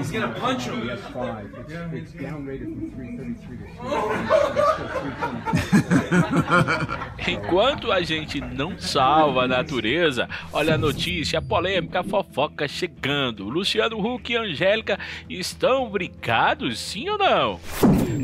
He's gonna punch him. He has five. It's downrated from 333 to 333. Enquanto a gente não salva a natureza, olha a notícia, a polêmica, a fofoca chegando. Luciano Huck e Angélica estão brigados, sim ou não?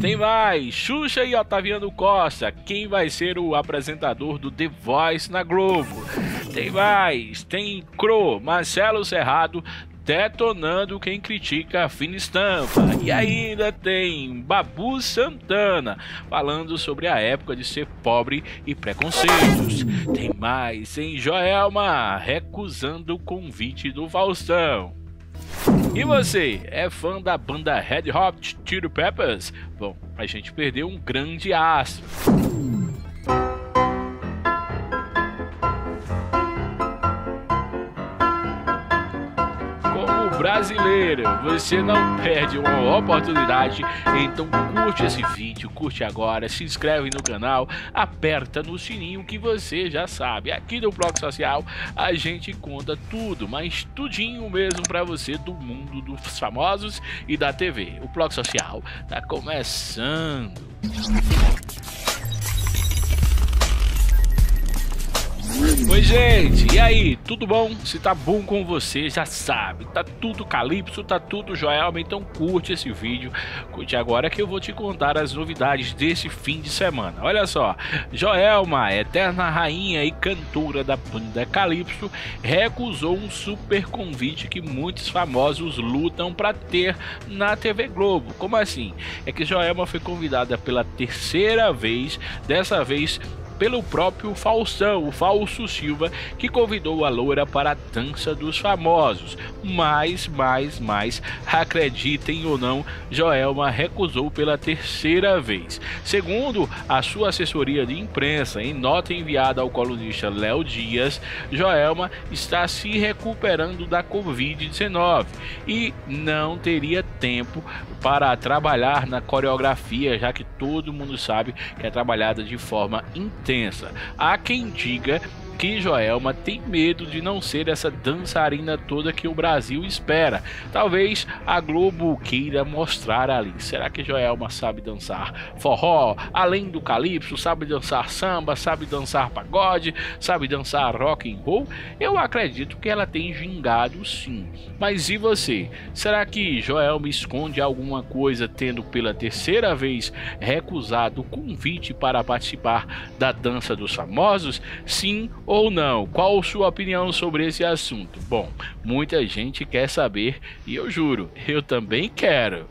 Tem mais, Xuxa e Otaviano Costa, quem vai ser o apresentador do The Voice na Globo? Tem mais, tem Cro, Marcelo Serrado detonando quem critica a fina estampa. E ainda tem Babu Santana falando sobre a época de ser pobre e preconceitos. Tem mais, tem Joelma recusando o convite do Faustão. E você, é fã da banda Red Hot Chili Peppers? Bom, a gente perdeu um grande astro. Como brasileiro, você não perde uma oportunidade, então curte esse vídeo, curte agora, se inscreve no canal, aperta no sininho que você já sabe. Aqui no Blog Social a gente conta tudo, mas tudinho mesmo pra você do mundo dos famosos e da TV. O Blog Social tá começando. Oi gente, e aí, tudo bom? Se tá bom com você, já sabe, tá tudo Calypso, tá tudo Joelma, então curte esse vídeo, curte agora que eu vou te contar as novidades desse fim de semana. Olha só, Joelma, eterna rainha e cantora da banda Calypso, recusou um super convite que muitos famosos lutam pra ter na TV Globo. Como assim? É que Joelma foi convidada pela terceira vez, dessa vez pelo próprio Faustão, o Fausto Silva, que convidou a loura para a dança dos famosos. Mas, acreditem ou não, Joelma recusou pela terceira vez. Segundo a sua assessoria de imprensa, em nota enviada ao colunista Léo Dias, Joelma está se recuperando da Covid-19 e não teria tempo para trabalhar na coreografia, já que todo mundo sabe que é trabalhada de forma intensa. Há quem diga que Joelma tem medo de não ser essa dançarina toda que o Brasil espera. Talvez a Globo queira mostrar ali. Será que Joelma sabe dançar forró, além do Calypso, sabe dançar samba, sabe dançar pagode, sabe dançar rock and roll? Eu acredito que ela tem gingado sim. Mas e você? Será que Joelma esconde alguma coisa tendo pela terceira vez recusado o convite para participar da dança dos famosos? Sim ou não? Qual sua opinião sobre esse assunto? Bom, muita gente quer saber e eu juro, eu também quero.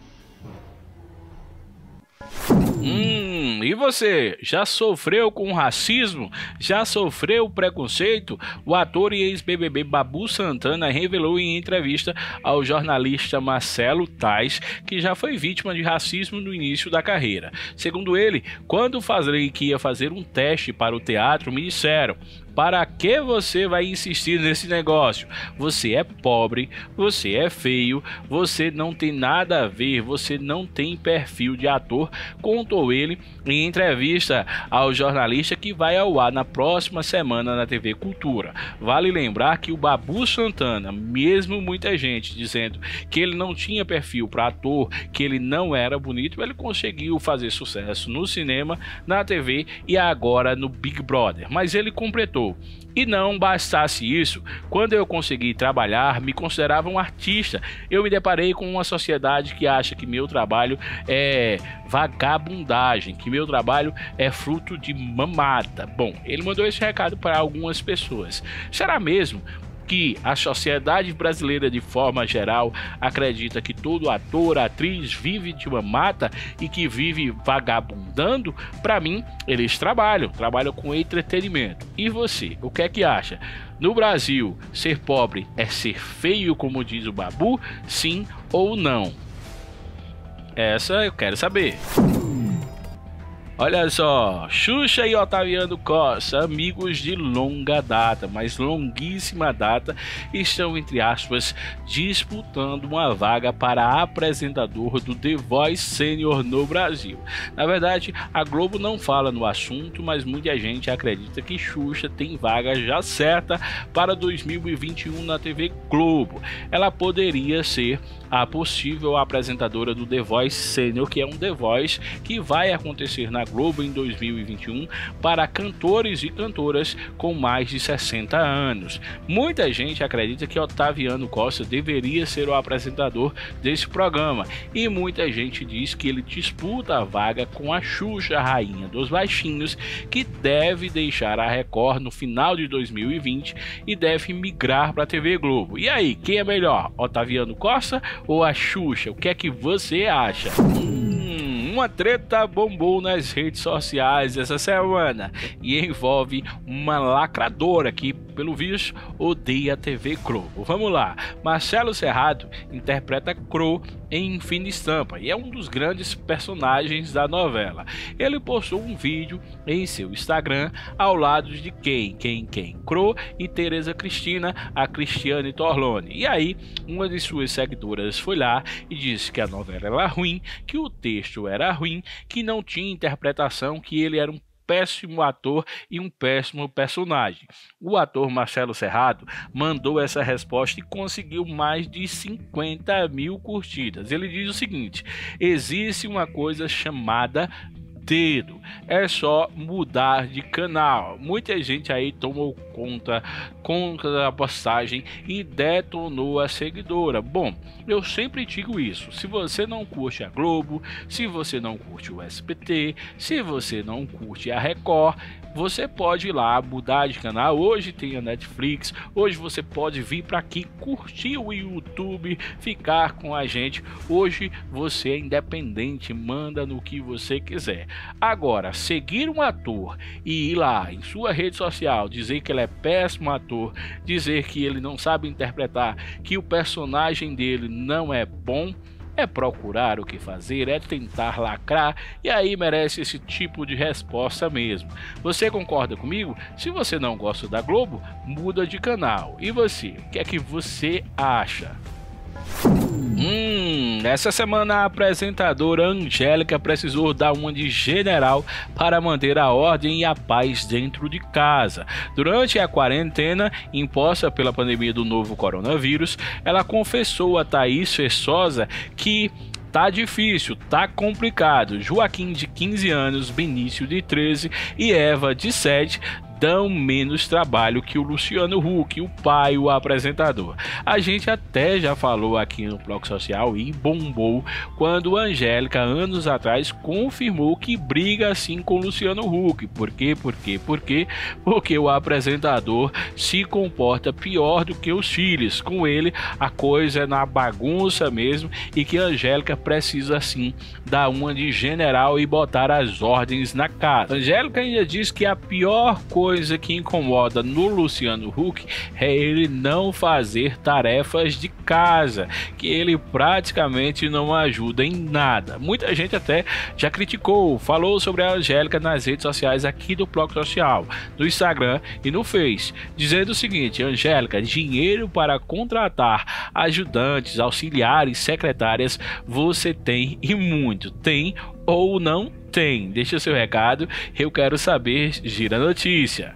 E você, já sofreu com racismo? Já sofreu preconceito? O ator e ex-BBB Babu Santana revelou em entrevista ao jornalista Marcelo Tais que já foi vítima de racismo no início da carreira. Segundo ele, quando falei que ia fazer um teste para o teatro, me disseram: para que você vai insistir nesse negócio? Você é pobre, você é feio, você não tem nada a ver, você não tem perfil de ator, contou ele em entrevista ao jornalista que vai ao ar na próxima semana na TV Cultura. Vale lembrar que o Babu Santana, mesmo muita gente dizendo que ele não tinha perfil para ator, que ele não era bonito, ele conseguiu fazer sucesso no cinema, na TV e agora no Big Brother. Mas ele completou: e não bastasse isso, quando eu consegui trabalhar, me considerava um artista. Eu me deparei com uma sociedade que acha que meu trabalho é vagabundagem, que meu trabalho é fruto de mamata. Bom, ele mandou esse recado para algumas pessoas. Será mesmo que a sociedade brasileira de forma geral acredita que todo ator, atriz vive de uma mata e que vive vagabundando? Para mim, eles trabalham com entretenimento. E você, o que é que acha? No Brasil, ser pobre é ser feio, como diz o Babu? Sim ou não? Essa eu quero saber. Olha só, Xuxa e Otaviano Costa, amigos de longa data, mas longuíssima data, estão, entre aspas, disputando uma vaga para apresentador do The Voice Sênior no Brasil. Na verdade, a Globo não fala no assunto, mas muita gente acredita que Xuxa tem vaga já certa para 2021 na TV Globo. Ela poderia ser a possível apresentadora do The Voice Sênior, que é um The Voice que vai acontecer na Globo em 2021 para cantores e cantoras com mais de 60 anos. Muita gente acredita que Otaviano Costa deveria ser o apresentador desse programa e muita gente diz que ele disputa a vaga com a Xuxa, a rainha dos baixinhos, que deve deixar a Record no final de 2020 e deve migrar para a TV Globo. E aí, quem é melhor, Otaviano Costa ou a Xuxa? O que é que você acha? Uma treta bombou nas redes sociais essa semana e envolve uma lacradora que, pelo visto, odeia a TV Globo. Vamos lá, Marcelo Serrado interpreta Cro em Fina Estampa e é um dos grandes personagens da novela. Ele postou um vídeo em seu Instagram ao lado de quem? Cro e Tereza Cristina, a Cristiane Torloni. E aí, uma de suas seguidoras foi lá e disse que a novela era ruim, que o texto era ruim, que não tinha interpretação, que ele era um péssimo ator e um péssimo personagem. O ator Marcelo Serrado mandou essa resposta e conseguiu mais de 50 mil curtidas. Ele diz o seguinte: existe uma coisa chamada dedo, é só mudar de canal. Muita gente aí tomou conta contra a postagem e detonou a seguidora. Bom, eu sempre digo isso: se você não curte a Globo, se você não curte o SBT, se você não curte a Record, você pode ir lá mudar de canal. Hoje tem a Netflix, hoje você pode vir para aqui, curtir o YouTube, ficar com a gente. Hoje você é independente, manda no que você quiser. Agora, seguir um ator e ir lá em sua rede social dizer que ele é péssimo ator, dizer que ele não sabe interpretar, que o personagem dele não é bom, é procurar o que fazer, é tentar lacrar, e aí merece esse tipo de resposta mesmo. Você concorda comigo? Se você não gosta da Globo, muda de canal. E você? O que é que você acha? Essa semana a apresentadora Angélica precisou dar uma de general para manter a ordem e a paz dentro de casa. Durante a quarentena imposta pela pandemia do novo coronavírus, ela confessou a Thaís Fechosa que tá difícil, tá complicado. Joaquim, de 15 anos, Benício, de 13 e Eva, de 7, dão menos trabalho que o Luciano Huck, o pai, o apresentador. A gente até já falou aqui no Bloco Social e bombou quando a Angélica, anos atrás, confirmou que briga assim com o Luciano Huck. Por quê? Porque o apresentador se comporta pior do que os filhos. Com ele, a coisa é na bagunça mesmo, e que a Angélica precisa, assim, dar uma de general e botar as ordens na casa. A Angélica ainda diz que a pior coisa que incomoda no Luciano Huck é ele não fazer tarefas de casa, que ele praticamente não ajuda em nada. Muita gente até já criticou, falou sobre a Angélica nas redes sociais aqui do Bloco Social, no Instagram e no Face, dizendo o seguinte: Angélica, dinheiro para contratar ajudantes, auxiliares, secretárias, você tem, e muito. Tem ou não tem? Deixa seu recado, eu quero saber. Gira notícia.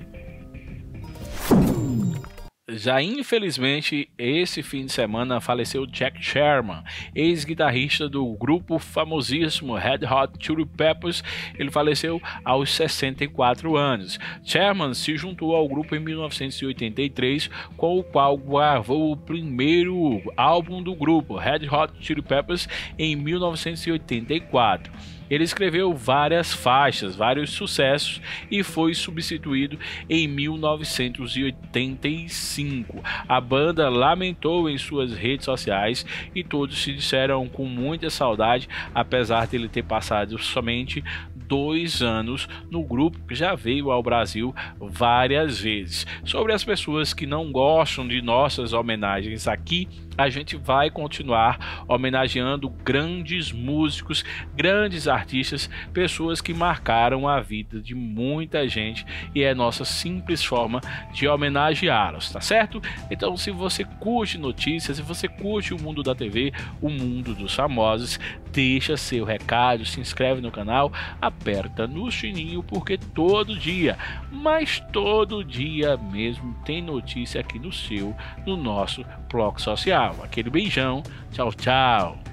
Já, infelizmente, esse fim de semana faleceu Jack Sherman, ex-guitarrista do grupo famosíssimo Red Hot Chili Peppers. Ele faleceu aos 64 anos. Sherman se juntou ao grupo em 1983, com o qual gravou o primeiro álbum do grupo, Red Hot Chili Peppers, em 1984. Ele escreveu várias faixas, vários sucessos, e foi substituído em 1985. A banda lamentou em suas redes sociais e todos se disseram com muita saudade, apesar dele ter passado somente 2 anos no grupo, que já veio ao Brasil várias vezes. Sobre as pessoas que não gostam de nossas homenagens aqui, a gente vai continuar homenageando grandes músicos, grandes artistas, pessoas que marcaram a vida de muita gente, e é nossa simples forma de homenageá-los, tá certo? Então, se você curte notícias, se você curte o mundo da TV, o mundo dos famosos, deixa seu recado, se inscreve no canal, aperta no sininho, porque todo dia, mas todo dia mesmo, tem notícia aqui no nosso blog social. Aquele beijão, tchau, tchau.